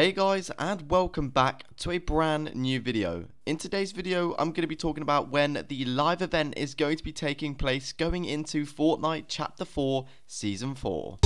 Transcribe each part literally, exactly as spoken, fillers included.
Hey guys, and welcome back to a brand new video. In today's video, I'm going to be talking about when the live event is going to be taking place going into Fortnite Chapter four Season four.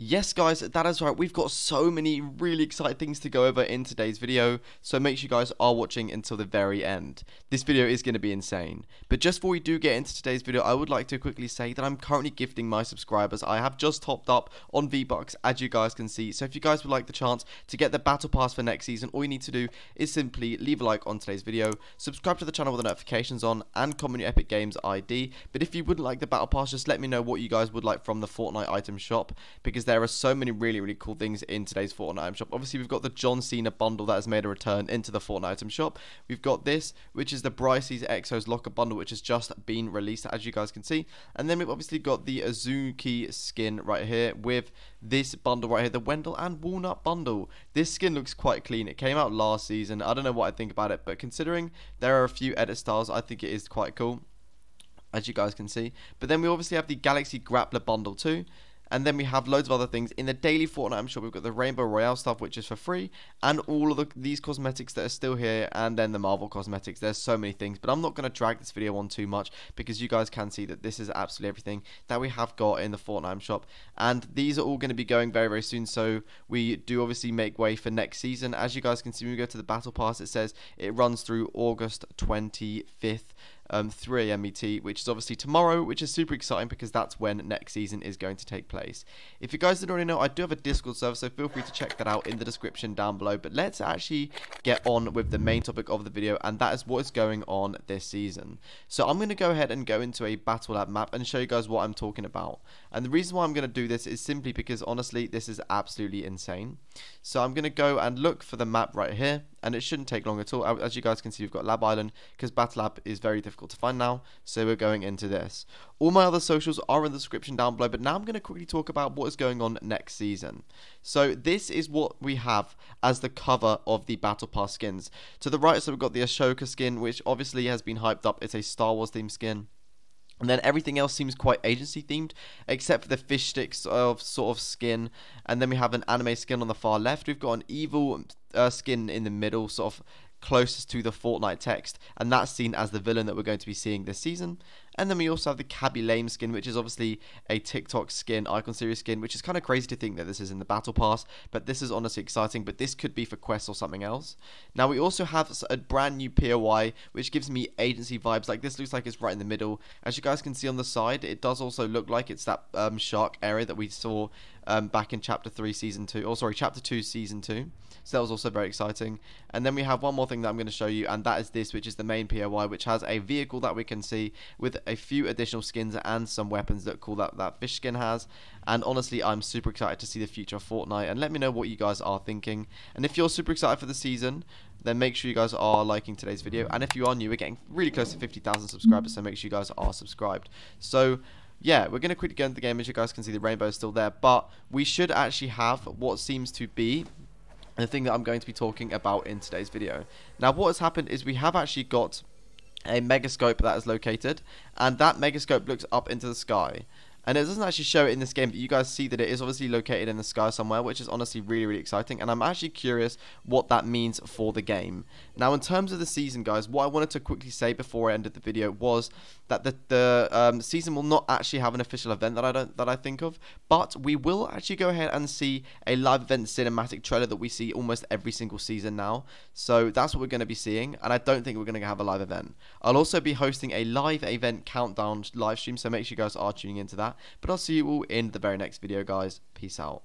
Yes guys, that is right, we've got so many really exciting things to go over in today's video, so make sure you guys are watching until the very end. This video is going to be insane. But just before we do get into today's video, I would like to quickly say that I'm currently gifting my subscribers. I have just topped up on V-Bucks, as you guys can see, so if you guys would like the chance to get the Battle Pass for next season, all you need to do is simply leave a like on today's video, subscribe to the channel with the notifications on, and comment your Epic Games I D. But if you wouldn't like the Battle Pass, just let me know what you guys would like from the Fortnite item shop, because there There are so many really, really cool things in today's Fortnite item shop. Obviously, we've got the John Cena bundle that has made a return into the Fortnite item shop. We've got this, which is the Bryce's Exos Locker bundle, which has just been released, as you guys can see. And then we've obviously got the Azuki skin right here with this bundle right here, the Wendell and Walnut bundle. This skin looks quite clean. It came out last season. I don't know what I think about it, but considering there are a few edit styles, I think it is quite cool, as you guys can see. But then we obviously have the Galaxy Grappler bundle too. And then we have loads of other things. In the daily Fortnite, I'm sure we've got the Rainbow Royale stuff, which is for free, and all of the, these cosmetics that are still here, and then the Marvel cosmetics. There's so many things, but I'm not going to drag this video on too much, because you guys can see that this is absolutely everything that we have got in the Fortnite shop. And these are all going to be going very, very soon, so we do obviously make way for next season. As you guys can see, when we go to the Battle Pass, it says it runs through August twenty-fifth. Um, three A M E T, which is obviously tomorrow, which is super exciting because that's when next season is going to take place. If you guys didn't already know, I do have a Discord server, so feel free to check that out in the description down below. But let's actually get on with the main topic of the video, and that is what is going on this season. So I'm going to go ahead and go into a Battle Lab map and show you guys what I'm talking about. And the reason why I'm going to do this is simply because, honestly, this is absolutely insane. So I'm going to go and look for the map right here, and it shouldn't take long at all. As you guys can see, we've got Lab Island, because Battle Lab is very difficult to find now, so we're going into this. All my other socials are in the description down below, but now I'm going to quickly talk about what is going on next season. So this is what we have as the cover of the Battle Pass skins. To the right, so we've got the Ashoka skin, which obviously has been hyped up. It's a Star Wars themed skin. And then everything else seems quite agency themed, except for the fish sticks of sort of skin. And then we have an anime skin on the far left. We've got an evil uh, skin in the middle, sort of closest to the Fortnite text, and that's seen as the villain that we're going to be seeing this season. And then we also have the Cabbie Lame skin, which is obviously a TikTok skin, Icon Series skin, which is kind of crazy to think that this is in the Battle Pass, but this is honestly exciting, but this could be for quests or something else. Now we also have a brand new P O I, which gives me agency vibes. Like, this looks like it's right in the middle. As you guys can see on the side, it does also look like it's that um, shark area that we saw um, back in Chapter three Season two, or sorry, Chapter two Season two, so that was also very exciting. And then we have one more thing that I'm going to show you, and that is this, which is the main P O I, which has a vehicle that we can see with a few additional skins and some weapons that cool that that fish skin has. And honestly, I'm super excited to see the future of Fortnite, and let me know what you guys are thinking. And if you're super excited for the season, then make sure you guys are liking today's video. And if you are new, we're getting really close to fifty thousand subscribers, so make sure you guys are subscribed. So yeah, we're going to quickly go into the game. As you guys can see, the rainbow is still there, but we should actually have what seems to be the thing that I'm going to be talking about in today's video. Now what has happened is we have actually got a megascope that is located, and that megascope looks up into the sky. And it doesn't actually show it in this game, but you guys see that it is obviously located in the sky somewhere, which is honestly really, really exciting. And I'm actually curious what that means for the game. Now, in terms of the season, guys, what I wanted to quickly say before I ended the video was that the, the um, season will not actually have an official event that I don't that I think of, but we will actually go ahead and see a live event cinematic trailer that we see almost every single season now. So that's what we're going to be seeing, and I don't think we're going to have a live event. I'll also be hosting a live event countdown live stream, so make sure you guys are tuning into that. But I'll see you all in the very next video, guys. Peace out.